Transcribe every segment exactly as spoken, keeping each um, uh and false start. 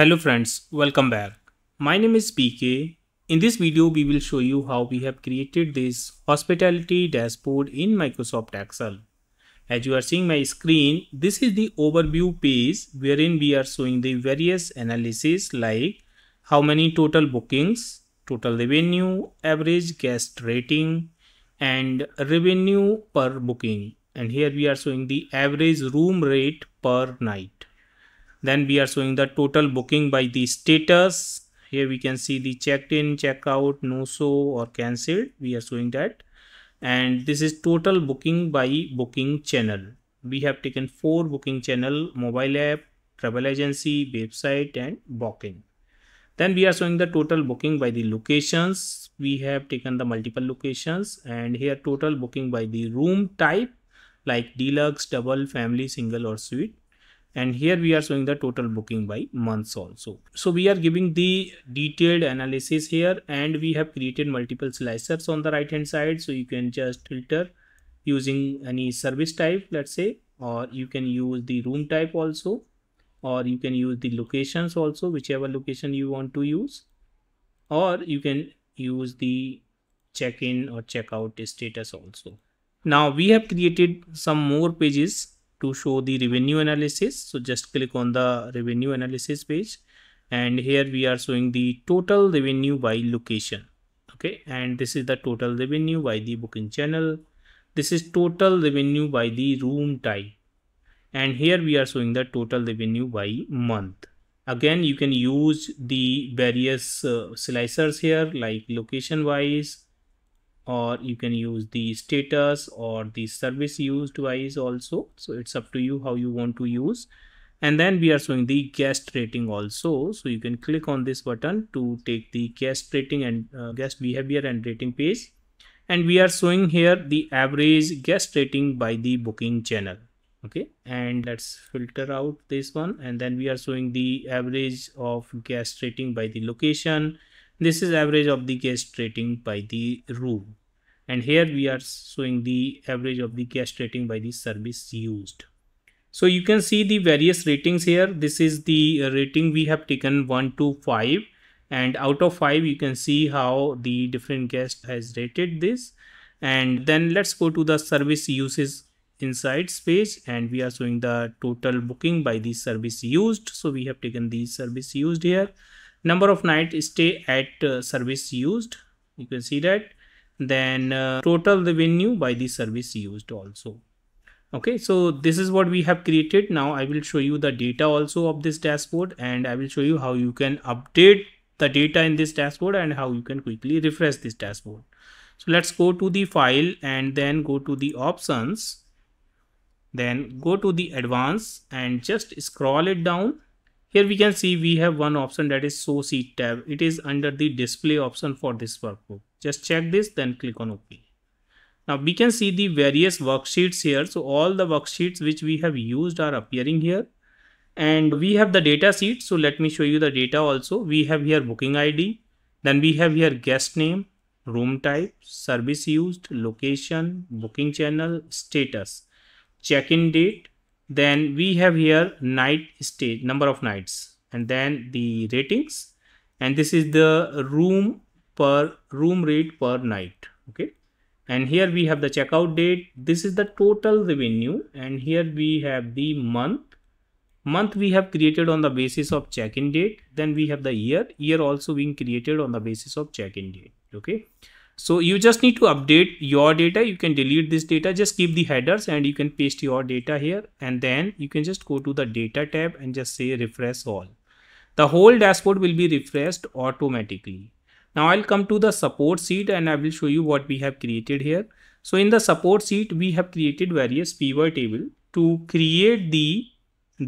Hello friends, welcome back. My name is P K. In this video, we will show you how we have created this hospitality dashboard in Microsoft Excel. As you are seeing my screen, this is the overview page wherein we are showing the various analysis like how many total bookings, total revenue, average guest rating and revenue per booking. And here we are showing the average room rate per night. Then we are showing the total booking by the status. Here we can see the checked in, check out, no show or cancelled. We are showing that. And this is total booking by booking channel. We have taken four booking channel: mobile app, travel agency, website and booking. Then we are showing the total booking by the locations. We have taken the multiple locations, and here total booking by the room type like deluxe, double, family, single or suite. And here we are showing the total booking by months also. So we are giving the detailed analysis here, and we have created multiple slicers on the right hand side. So you can just filter using any service type, let's say, or you can use the room type also, or you can use the locations also, whichever location you want to use, or you can use the check-in or check-out status also. Now we have created some more pages to show the revenue analysis. So just click on the revenue analysis page, and here we are showing the total revenue by location. Okay, and this is the total revenue by the booking channel. This is total revenue by the room type, and here we are showing the total revenue by month. Again, you can use the various uh, slicers here like location wise, or you can use the status or the service used wise also. So it's up to you how you want to use. And then we are showing the guest rating also. So you can click on this button to take the guest rating and uh, guest behavior and rating page. And we are showing here the average guest rating by the booking channel. Okay, and let's filter out this one. And then we are showing the average of guest rating by the location. This is average of the guest rating by the room. And here we are showing the average of the guest rating by the service used. So you can see the various ratings here. This is the rating we have taken one to five, and out of five you can see how the different guest has rated this. And then let's go to the service uses insights page, and we are showing the total booking by the service used. So we have taken the service used here. Number of nights stay at uh, service used, you can see that. Then uh, total revenue by the service used also. Okay, so this is what we have created. Now I will show you the data also of this dashboard, and I will show you how you can update the data in this dashboard and how you can quickly refresh this dashboard. So let's go to the file and then go to the options, then go to the advanced and just scroll it down. Here we can see we have one option, that is show sheet tab. It is under the display option for this workbook. Just check this, then click on OK. Now we can see the various worksheets here. So all the worksheets which we have used are appearing here, and we have the data sheet. So let me show you the data also. We have here booking I D, then we have here guest name, room type, service used, location, booking channel, status, check-in date. Then we have here night stay, number of nights, and then the ratings, and this is the room per room rate per night. Okay, and here we have the checkout date. This is the total revenue, and here we have the month. Month we have created on the basis of check-in date. Then we have the year, year also being created on the basis of check-in date. Okay, so you just need to update your data. You can delete this data, just keep the headers and you can paste your data here, and then you can just go to the data tab and just say refresh all. The whole dashboard will be refreshed automatically. Now I'll come to the support sheet and I will show you what we have created here. So in the support sheet, we have created various pivot table to create the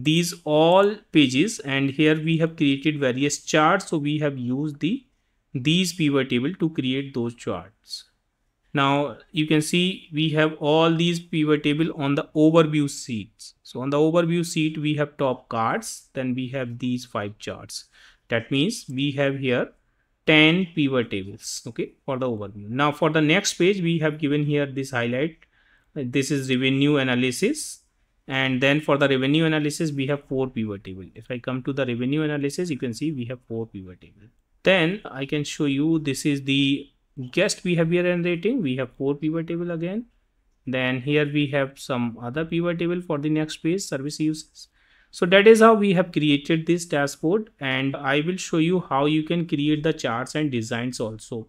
these all pages, and here we have created various charts. So we have used the these pivot table to create those charts. Now you can see we have all these pivot table on the overview sheets. So on the overview sheet we have top cards, then we have these five charts. That means we have here ten pivot tables, okay, for the overview. Now for the next page we have given here this highlight. This is revenue analysis, And then for the revenue analysis, we have four pivot table. If I come to the revenue analysis, you can see we have four pivot table. Then I can show you, this is the guest behavior and rating. We have four pivot table again. Then here we have some other pivot table for the next page, service uses. So that is how we have created this dashboard, and I will show you how you can create the charts and designs also.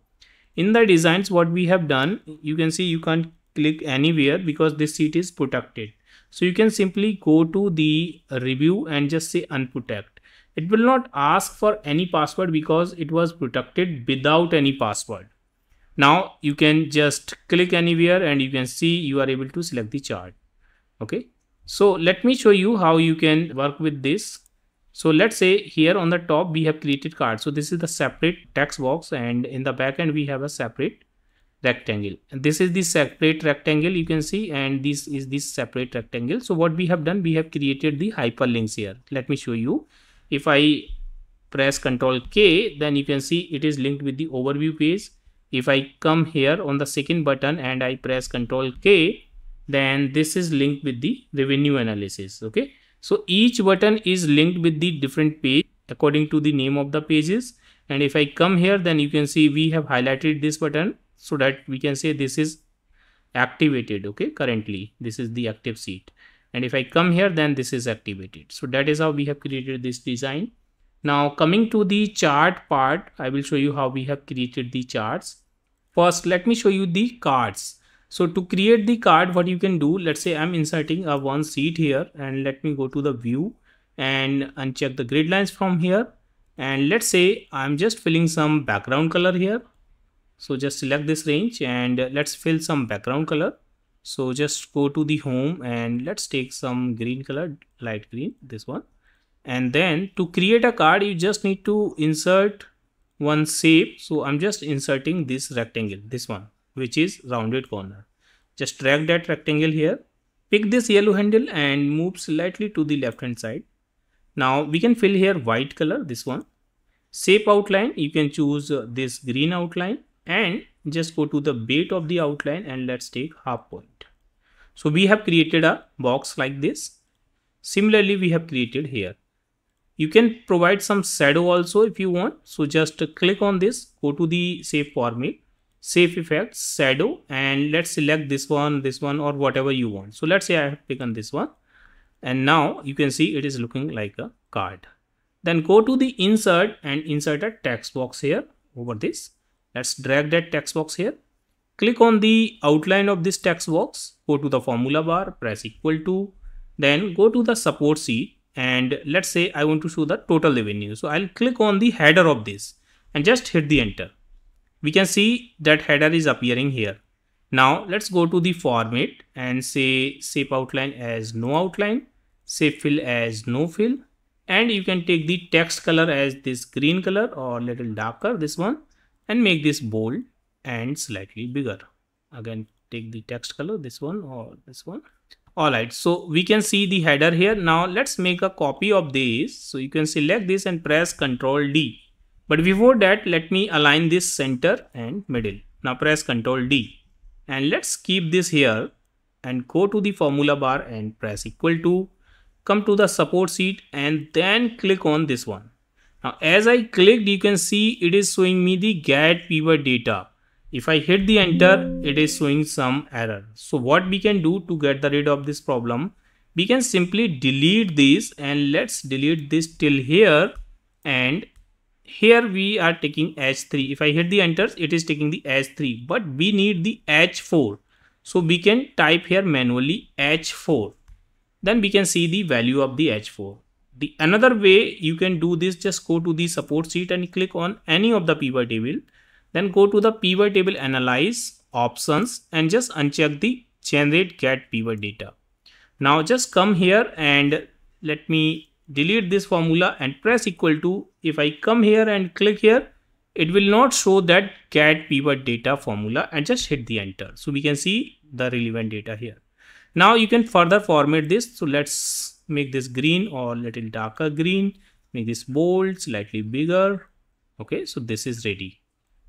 In the designs, what we have done, you can see you can't click anywhere because this sheet is protected. So you can simply go to the review and just say unprotect. It will not ask for any password because it was protected without any password. Now you can just click anywhere and you can see you are able to select the chart. Okay. So let me show you how you can work with this. So let's say here on the top we have created card. So this is the separate text box, and in the back end we have a separate rectangle, and this is the separate rectangle you can see, and this is this separate rectangle. So what we have done, we have created the hyperlinks here. Let me show you. If I press control K, then you can see it is linked with the overview page. If I come here on the second button and I press control K, then this is linked with the revenue analysis. Okay. So each button is linked with the different page according to the name of the pages. And if I come here, then you can see we have highlighted this button so that we can say this is activated. Okay. Currently, this is the active sheet. And if I come here, then this is activated. So that is how we have created this design. Now coming to the chart part, I will show you how we have created the charts. First, let me show you the cards. So to create the card, what you can do, let's say I'm inserting a one sheet here, and let me go to the view and uncheck the grid lines from here. And let's say I'm just filling some background color here. So just select this range and let's fill some background color. So just go to the home and let's take some green color, light green, this one. And then to create a card, you just need to insert one shape. So I'm just inserting this rectangle, this one, which is rounded corner. Just drag that rectangle here, pick this yellow handle and move slightly to the left hand side. Now we can fill here white color, this one. Shape outline, you can choose uh, this green outline, and just go to the base of the outline and let's take half point. So we have created a box like this. Similarly, we have created here. You can provide some shadow also if you want. So just click on this, go to the shape format, shape effect, shadow, and let's select this one, this one, or whatever you want. So let's say I have taken this one, and now you can see it is looking like a card. Then go to the insert and insert a text box here over this. Let's drag that text box here. Click on the outline of this text box, go to the formula bar, press equal to, then go to the support sheet. And let's say I want to show the total revenue. So I'll click on the header of this and just hit the enter. We can see that header is appearing here. Now let's go to the format and say shape outline as no outline, shape fill as no fill. And you can take the text color as this green color or little darker, this one, and make this bold and slightly bigger. Again, take the text color, this one or this one. Alright, so we can see the header here. Now let's make a copy of this. So you can select this and press control D. But before that, let me align this center and middle. Now press control D. And let's keep this here and go to the formula bar and press equal to. Come to the support sheet and then click on this one. Now as I clicked, you can see it is showing me the get pivot data. If I hit the enter, it is showing some error. So what we can do to get rid of this problem, we can simply delete this, and let's delete this till here. And here we are taking H three. If I hit the enter, it is taking the H three, but we need the H four. So we can type here manually H four. Then we can see the value of the H four. The another way you can do this, just go to the support sheet and click on any of the pivot table. Then go to the pivot table analyze options and just uncheck the generate get pivot data. Now just come here and let me delete this formula and press equal to. If I come here and click here, it will not show that get pivot data formula, and just hit the enter. So we can see the relevant data here. Now you can further format this. So let's make this green or little darker green, make this bold, slightly bigger. Okay, so this is ready.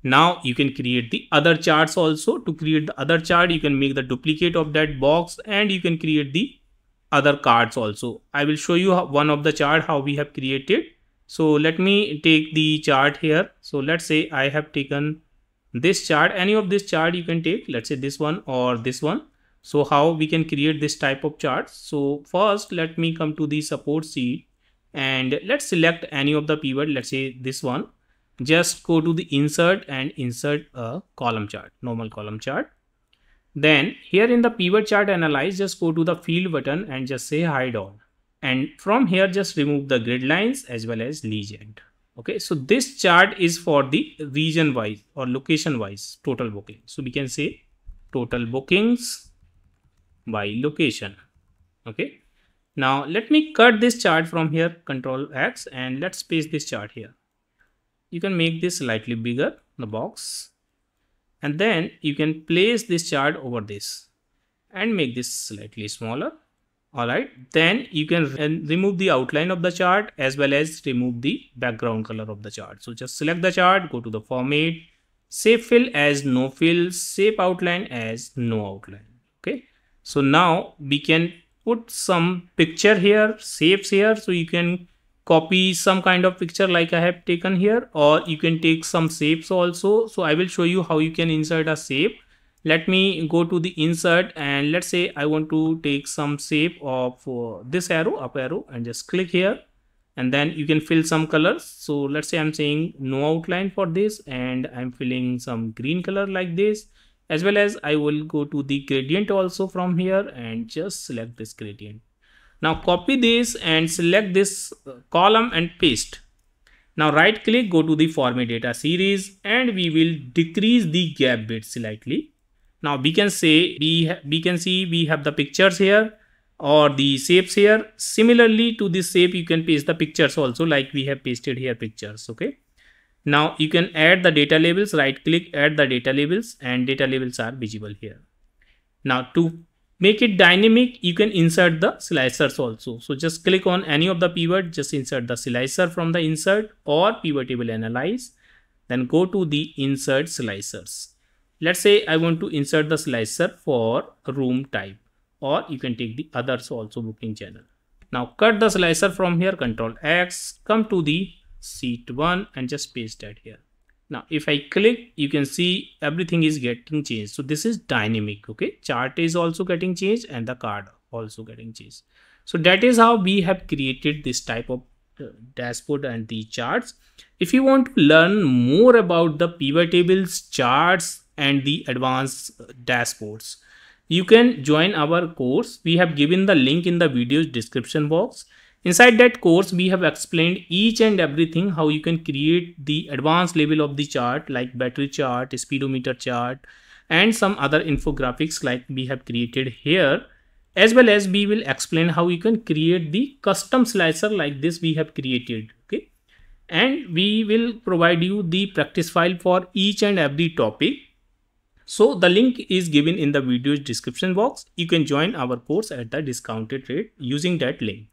Now you can create the other charts also. To create the other chart, you can make the duplicate of that box and you can create the other cards also. I will show you how, one of the chart how we have created. So let me take the chart here. So let's say I have taken this chart, any of this chart you can take, let's say this one or this one. So how we can create this type of charts. So first let me come to the support sheet and let's select any of the pivot, let's say this one. Just go to the insert and insert a column chart, normal column chart. Then here in the pivot chart analyze, just go to the field button and just say hide all. And from here, just remove the grid lines as well as legend. Okay, so this chart is for the region wise or location wise total booking. So we can say total bookings by location. Okay, now let me cut this chart from here, Control X, and let's paste this chart here. You can make this slightly bigger, the box, and then you can place this chart over this and make this slightly smaller. Alright, then you can re- remove the outline of the chart as well as remove the background color of the chart. So just select the chart, go to the format, shape fill as no fill, shape outline as no outline. Okay, so now we can put some picture here, shapes here. So you can copy some kind of picture like I have taken here, or you can take some shapes also. So I will show you how you can insert a shape. Let me go to the insert and let's say I want to take some shape of uh, this arrow, up arrow, and just click here, and then you can fill some colors. So let's say I'm saying no outline for this and I'm filling some green color like this, as well as I will go to the gradient also from here and just select this gradient. Now copy this and select this column and paste. Now right click, go to the format data series, and we will decrease the gap width slightly. Now we can say we we can see we have the pictures here or the shapes here. Similarly to this shape, you can paste the pictures also, like we have pasted here pictures. Okay, now you can add the data labels, right click, add the data labels, and data labels are visible here. Now to make it dynamic, you can insert the slicers also. So just click on any of the pivot, just insert the slicer from the insert or pivot table analyze, then go to the insert slicers. Let's say I want to insert the slicer for room type, or you can take the others also, booking channel. Now cut the slicer from here, Control X, come to the sheet one and just paste that here. Now if I click, you can see everything is getting changed. So this is dynamic. Okay, chart is also getting changed and the card also getting changed. So that is how we have created this type of dashboard and the charts. If you want to learn more about the pivot tables, charts, and the advanced dashboards, you can join our course. We have given the link in the video's description box. Inside that course, we have explained each and everything how you can create the advanced level of the chart, like battery chart, speedometer chart, and some other infographics like we have created here, as well as we will explain how you can create the custom slicer like this we have created. Okay, and we will provide you the practice file for each and every topic. So the link is given in the video's description box. You can join our course at the discounted rate using that link.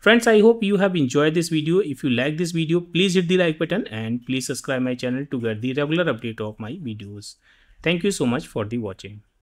Friends, I hope you have enjoyed this video. If you like this video, please hit the like button and please subscribe my channel to get the regular update of my videos. Thank you so much for the watching.